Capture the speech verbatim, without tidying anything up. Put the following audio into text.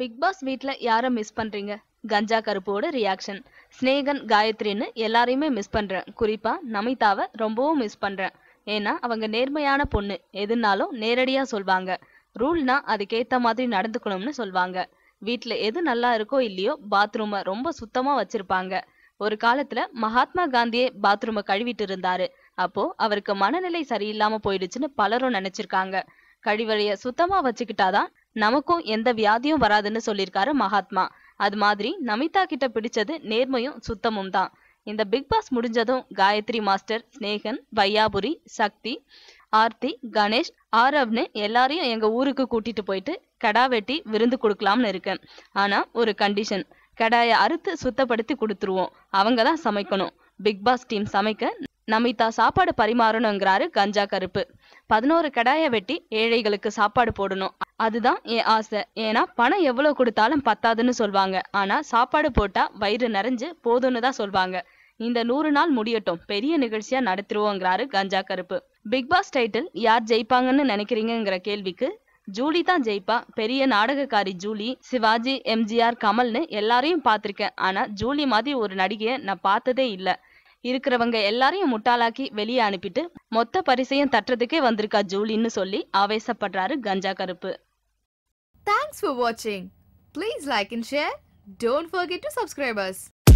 Bigg Boss வீட்ல யாரை miss பண்றீங்க? கஞ்சா கருப்போட ரியாக்ஷன். சினேகன் காயத்ரின்னு எல்லாரையுமே மிஸ் பண்றேன். குறிப்பா நமீதாவை ரொம்பவும் மிஸ் பண்றேன். ஏன்னா அவங்க நேர்மையான பொண்ணு, எதுனாலும் நேரடியா சொல்வாங்க. ரூல்னா அதுக்கேத்த மாதிரி நடந்துக்கணும்னு சொல்வாங்க. வீட்டுல எது நல்லா இருக்கோ இல்லையோ பாத்ரூமை ரொம்ப சுத்தமா வச்சிருப்பாங்க. ஒரு காலத்துல மகாத்மா காந்தியே பாத்ரூமை கழுவிட்டு இருந்தாரு. அப்போ அவருக்கு மனநிலை சரியில்லாம போயிடுச்சுன்னு பலரும் நினைச்சிருக்காங்க. கழிவறைய சுத்தமா வச்சுக்கிட்டாதான் நமக்கும் எந்த வியாதியும் வராதுன்னு சொல்லியிருக்காரு மகாத்மா. அது மாதிரி நமீதா கிட்ட பிடிச்சது நேர்மையும் சுத்தமும் தான். இந்த பிக் பாஸ் முடிஞ்சதும் காயத்ரி மாஸ்டர், சினேகன், வையாபுரி, சக்தி, ஆர்த்தி, கணேஷ், ஆரவ்னு எல்லாரையும் எங்க ஊருக்கு கூட்டிட்டு போயிட்டு கடா வெட்டி விருந்து கொடுக்கலாம்னு இருக்கேன். ஆனா ஒரு கண்டிஷன், கடாயை அறுத்து சுத்தப்படுத்தி கொடுத்துருவோம், அவங்க தான் சமைக்கணும். பிக் பாஸ் டீம் சமைக்க நமீதா சாப்பாடு பரிமாறணுங்கிறாரு கஞ்சா கருப்பு. பதினோரு கடாயை வெட்டி ஏழைகளுக்கு சாப்பாடு போடணும், அதுதான் என் ஆசை. ஏன்னா பணம் எவ்வளவு கொடுத்தாலும் பத்தாதுன்னு சொல்வாங்க. ஆனா சாப்பாடு போட்டா வயிறு நிறைஞ்சு போதும்னு தான் சொல்வாங்க. இந்த நூறு நாள் முடியட்டும், பெரிய நிகழ்ச்சியா நடத்திடுவோங்கிறாரு கஞ்சா கருப்பு. பிக் பாஸ் டைட்டில் யார் ஜெயிப்பாங்கன்னு நினைக்கிறீங்கிற கேள்விக்கு ஜூலி தான் ஜெயிப்பா. பெரிய நாடகக்காரி Julie, Sivaji, M G R, கமல்னு எல்லாரையும் பார்த்திருக்கேன். ஆனா ஜூலி மாதிரி ஒரு நடிகையை நான் பார்த்ததே இல்லை. இருக்கிறவங்க எல்லாரையும் முட்டாளாக்கி வெளியே அனுப்பிட்டு மொத்த பரிசையும் தட்டுறதுக்கே வந்திருக்கா ஜூலின்னு சொல்லி ஆவேசப்படுறாரு கஞ்சா கருப்பு. Thanks for watching. Please like and share. Don't forget to subscribe us.